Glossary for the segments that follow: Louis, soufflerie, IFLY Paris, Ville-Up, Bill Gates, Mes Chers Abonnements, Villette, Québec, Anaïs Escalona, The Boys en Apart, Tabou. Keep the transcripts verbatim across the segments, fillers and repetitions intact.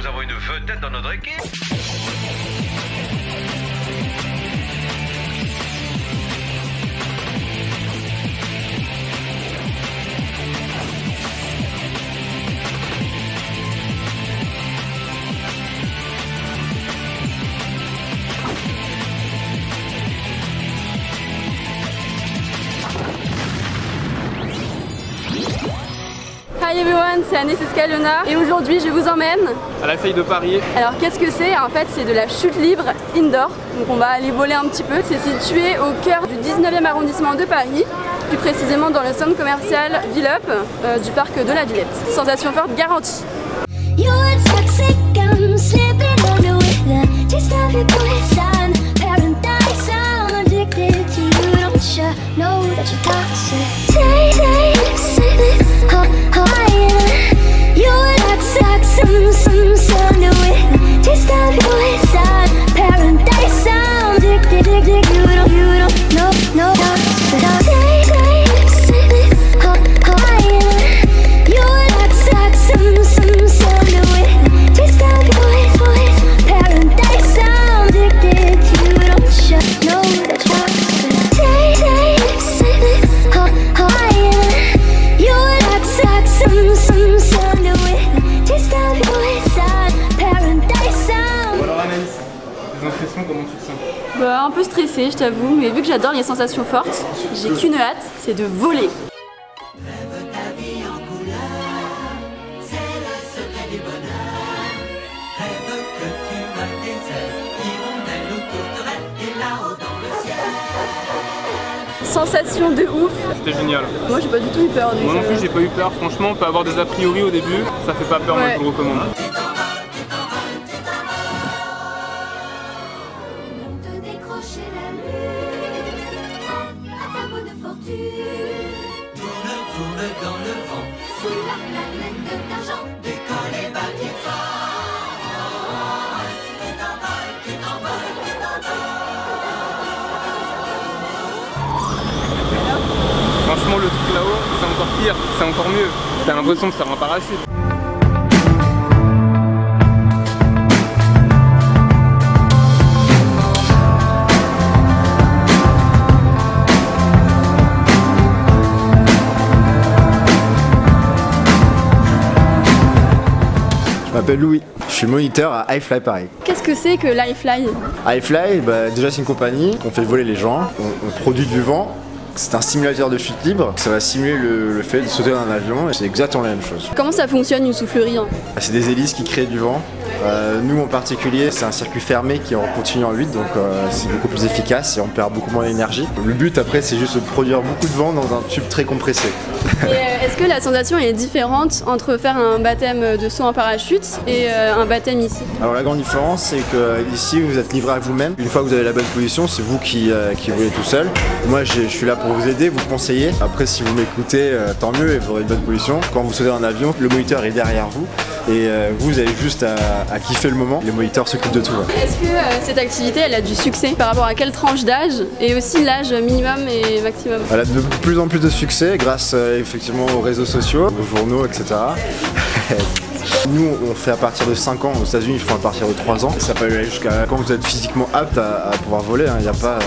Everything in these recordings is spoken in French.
nous avons une vedette dans notre équipe. Hi everyone, c'est Anaïs Escalona et aujourd'hui je vous emmène à la feuille de Paris. Alors qu'est-ce que c'est? En fait c'est de la chute libre indoor, donc on va aller voler un petit peu. C'est situé au cœur du dix-neuvième arrondissement de Paris, plus précisément dans le centre commercial Ville-Up euh, du parc de la Villette. Sensation forte garantie. Comment tu te sens? Bah, un peu stressée, je t'avoue, mais vu que j'adore les sensations fortes, j'ai qu'une hâte, c'est de voler. Rêve ta vie en couleur, c'est le secret du bonheur. Rêve que tu vas des ailes, hirondelles ou tourterelles, et là-haut dans le ciel. Sensation de ouf. C'était génial. Moi j'ai pas du tout eu peur. Moi non plus j'ai pas eu peur, franchement on peut avoir des a priori au début, ça fait pas peur, ouais. Moi je vous recommande. Franchement, le truc là-haut, c'est encore pire, c'est encore mieux. T'as l'impression de faire un parachute. Je m'appelle Louis, je suis moniteur à I F L Y Paris. Qu'est-ce que c'est que l'I F L Y? I F L Y, bah, déjà c'est une compagnie qu'on fait voler les gens, on, on produit du vent. C'est un simulateur de chute libre, ça va simuler le, le fait de sauter d'un avion et c'est exactement la même chose. Comment ça fonctionne une soufflerie hein? C'est des hélices qui créent du vent. Euh, nous en particulier, c'est un circuit fermé qui en continue en huit, donc euh, c'est beaucoup plus efficace et on perd beaucoup moins d'énergie. Le but après c'est juste de produire beaucoup de vent dans un tube très compressé. Et est-ce que la sensation est différente entre faire un baptême de saut en parachute et un baptême ici? Alors la grande différence c'est que ici vous êtes livré à vous-même. Une fois que vous avez la bonne position, c'est vous qui, euh, qui voulez tout seul. Moi je suis là pour vous aider, vous conseiller. Après si vous m'écoutez, euh, tant mieux et vous aurez une bonne position. Quand vous sautez en avion, le moniteur est derrière vous et euh, vous avez juste à, à kiffer le moment. Les moniteurs s'occupent de tout. Hein. Est-ce que euh, cette activité elle a du succès par rapport à quelle tranche d'âge et aussi l'âge minimum et maximum? Elle a de plus en plus de succès grâce euh, effectivement aux réseaux sociaux, aux journaux, et cetera. Nous, on fait à partir de cinq ans, aux États-Unis ils font à partir de trois ans. Ça peut aller jusqu'à quand vous êtes physiquement apte à, à pouvoir voler, il hein, n'y a pas...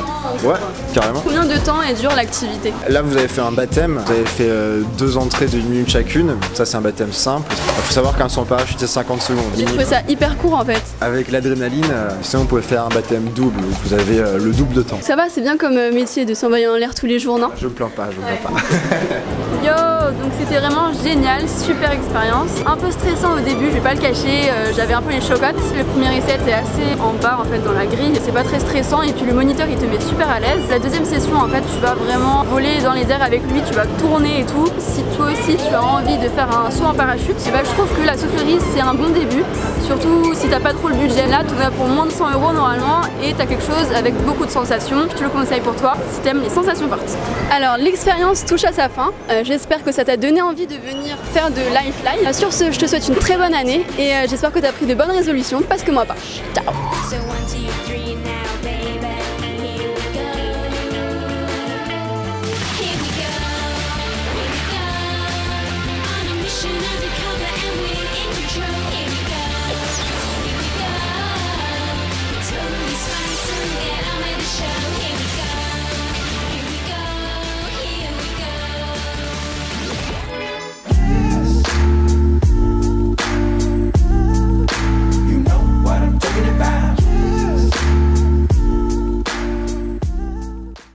Ouais, carrément. Combien de temps est dure l'activité? Là, vous avez fait un baptême, vous avez fait euh, deux entrées de une minute chacune. Ça, c'est un baptême simple. Il faut savoir qu'un saut en parachute, c'est cinquante secondes. J'ai trouvé ça hyper court en fait. Avec l'adrénaline, euh, sinon vous pouvez faire un baptême double, donc vous avez euh, le double de temps. Ça va, c'est bien comme euh, métier de s'envoyer en l'air tous les jours, non? Je me plains pas, je me ouais. plains pas. Yo, donc c'était vraiment génial, super expérience. Un peu stressé au début, je vais pas le cacher, euh, j'avais un peu les chocottes. Le premier essai était assez en bas en fait dans la grille, c'est pas très stressant et puis le moniteur il te met super à l'aise. La deuxième session en fait tu vas vraiment voler dans les airs avec lui, tu vas tourner et tout. Si toi aussi tu as envie de faire un saut en parachute, bah, je trouve que la soufflerie c'est un bon début, surtout si t'as pas trop le budget. Là tu vas pour moins de cent euros normalement et t'as quelque chose avec beaucoup de sensations, je te le conseille pour toi si t'aimes les sensations fortes. Alors l'expérience touche à sa fin, euh, j'espère que ça t'a donné envie de venir faire de l'I F L Y. Sur ce je te souhaite une très bonne année et j'espère que tu as pris de bonnes résolutions parce que moi pas. Ciao.